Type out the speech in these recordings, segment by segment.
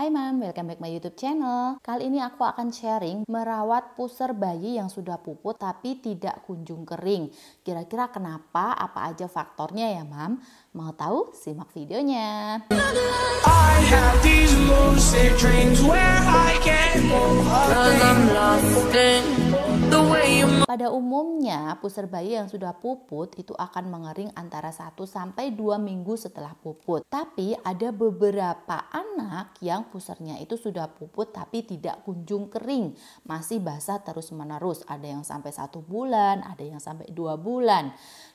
Hai Mam, welcome back my YouTube channel. Kali ini aku akan sharing merawat puser bayi yang sudah puput tapi tidak kunjung kering. Kira-kira kenapa, apa aja faktornya ya Mam? Mau tahu? Simak videonya. Pada umumnya, puser bayi yang sudah puput itu akan mengering antara 1-2 minggu setelah puput. Tapi ada beberapa anak yang pusernya itu sudah puput tapi tidak kunjung kering. Masih basah terus-menerus. Ada yang sampai 1 bulan, ada yang sampai 2 bulan.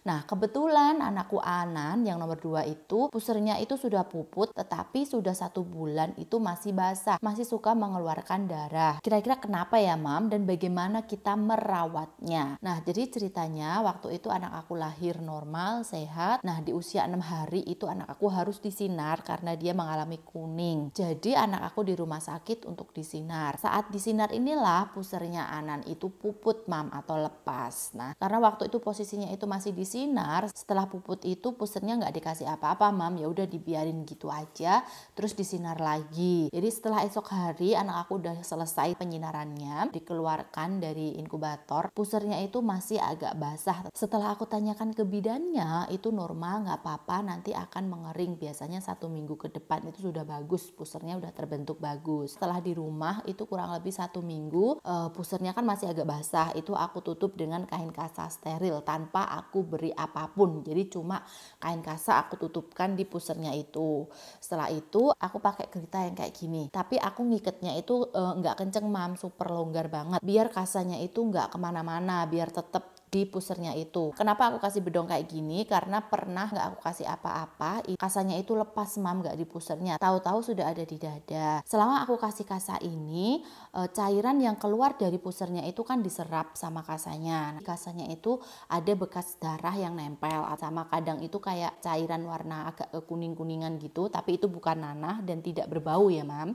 Nah, kebetulan anakku Anan yang nomor 2 itu pusernya itu sudah puput tetapi sudah 1 bulan itu masih basah. Masih suka mengeluarkan darah. Kira-kira kenapa ya Mam dan bagaimana kita merawatnya? Nah, jadi ceritanya waktu itu anak aku lahir normal, sehat. Nah, di usia 6 hari itu anak aku harus disinar karena dia mengalami kuning. Jadi anak aku di rumah sakit untuk disinar. Saat disinar inilah pusernya Anan itu puput Mam atau lepas. Nah, karena waktu itu posisinya itu masih disinar, setelah puput itu pusernya nggak dikasih apa-apa Mam, ya udah dibiarin gitu aja, terus disinar lagi. Jadi setelah esok hari anak aku udah selesai penyinarannya, dikeluarkan dari inkubator, pusernya itu masih agak basah. Setelah aku tanyakan ke bidannya, itu normal, nggak apa-apa, nanti akan mengering. Biasanya 1 minggu ke depan itu sudah bagus, pusernya udah terbentuk bagus. Setelah di rumah itu kurang lebih 1 minggu, pusernya kan masih agak basah, itu aku tutup dengan kain kasa steril tanpa aku beri apapun. Jadi cuma kain kasa aku tutupkan di pusernya itu. Setelah itu aku pakai kerita yang kayak gini, tapi aku ngikatnya itu nggak kenceng Mam, super longgar banget, biar kasanya itu nggak kemana-mana. Nah, biar tetap di pusernya itu. Kenapa aku kasih bedong kayak gini? Karena pernah nggak aku kasih apa-apa, kasanya itu lepas Mam, nggak di pusernya. Tahu-tahu sudah ada di dada. Selama aku kasih kasa ini, cairan yang keluar dari pusernya itu kan diserap sama kasanya. Kasanya itu ada bekas darah yang nempel, sama kadang itu kayak cairan warna agak kuning-kuningan gitu, tapi itu bukan nanah dan tidak berbau ya Mam.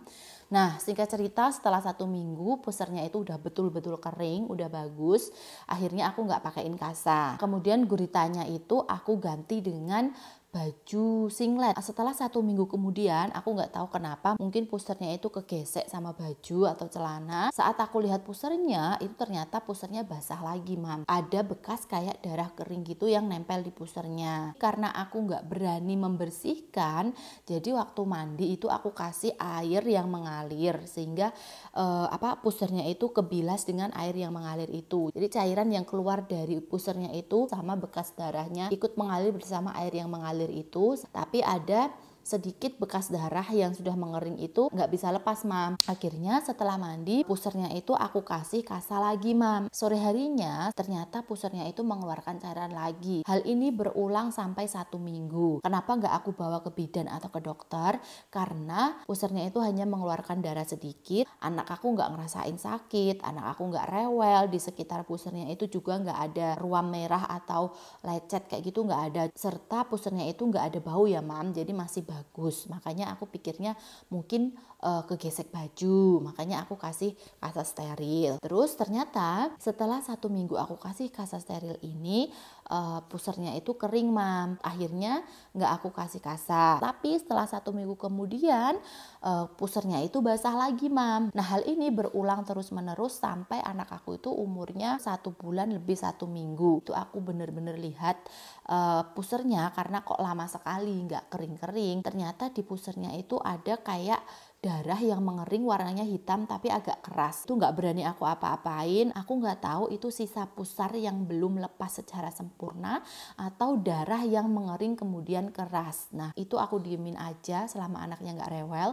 Nah, singkat cerita setelah 1 minggu pusernya itu udah betul-betul kering, udah bagus. Akhirnya aku nggak pakaiin kasa. Kemudian guritanya itu aku ganti dengan baju singlet. Setelah 1 minggu kemudian, aku nggak tahu kenapa, mungkin pusernya itu kegesek sama baju atau celana. Saat aku lihat pusernya, itu ternyata pusernya basah lagi Mam. Ada bekas kayak darah kering gitu yang nempel di pusernya. Karena aku nggak berani membersihkan, jadi waktu mandi itu aku kasih air yang mengalir sehingga pusernya itu kebilas dengan air yang mengalir itu. Jadi cairan yang keluar dari pusernya itu sama bekas darahnya ikut mengalir bersama air yang mengalir itu, tapi ada sedikit bekas darah yang sudah mengering itu nggak bisa lepas Mam. Akhirnya setelah mandi pusernya itu aku kasih kasa lagi Mam. Sore harinya ternyata pusernya itu mengeluarkan cairan lagi. Hal ini berulang sampai 1 minggu. Kenapa nggak aku bawa ke bidan atau ke dokter? Karena pusernya itu hanya mengeluarkan darah sedikit. Anak aku nggak ngerasain sakit, anak aku nggak rewel, di sekitar pusernya itu juga nggak ada ruam merah atau lecet kayak gitu, nggak ada. Serta pusernya itu nggak ada bau ya Mam, jadi masih bagus. Makanya aku pikirnya mungkin kegesek baju, makanya aku kasih kasa steril. Terus ternyata setelah 1 minggu aku kasih kasa steril ini, pusernya itu kering Mam. Akhirnya nggak aku kasih kasa, tapi setelah 1 minggu kemudian pusernya itu basah lagi Mam. Nah, hal ini berulang terus menerus sampai anak aku itu umurnya 1 bulan lebih 1 minggu. Itu aku bener-bener lihat pusernya, karena kok lama sekali nggak kering-kering. Ternyata di pusernya itu ada kayak darah yang mengering warnanya hitam tapi agak keras. Itu nggak berani aku apa-apain. Aku nggak tahu itu sisa pusar yang belum lepas secara sempurna atau darah yang mengering kemudian keras. Nah, itu aku diemin aja selama anaknya nggak rewel.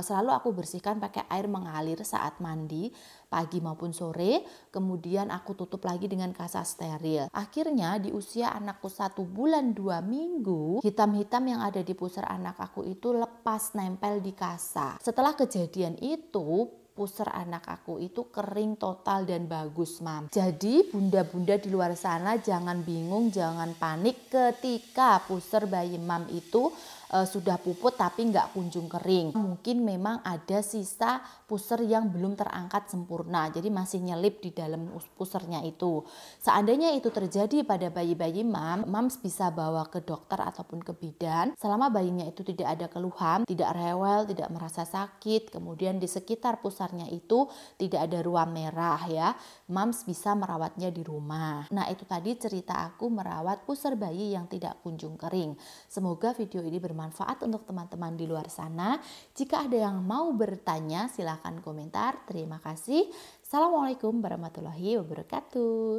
Selalu aku bersihkan pakai air mengalir saat mandi pagi maupun sore. Kemudian aku tutup lagi dengan kasa steril. Akhirnya di usia anakku 1 bulan 2 minggu, hitam-hitam yang ada di pusar anak aku itu lepas nempel di kasa. Setelah kejadian itu, puser anak aku itu kering total dan bagus Mam. Jadi bunda-bunda di luar sana jangan bingung, jangan panik ketika puser bayi Mam itu sudah puput tapi nggak kunjung kering. Mungkin memang ada sisa puser yang belum terangkat sempurna, jadi masih nyelip di dalam pusernya itu. Seandainya itu terjadi pada bayi-bayi mams bisa bawa ke dokter ataupun ke bidan. Selama bayinya itu tidak ada keluhan, tidak rewel, tidak merasa sakit, kemudian di sekitar pusarnya itu tidak ada ruam merah ya, mams bisa merawatnya di rumah. Nah, itu tadi cerita aku merawat puser bayi yang tidak kunjung kering. Semoga video ini bermanfaat untuk teman-teman di luar sana. Jika ada yang mau bertanya, silahkan komentar. Terima kasih. Assalamualaikum warahmatullahi wabarakatuh.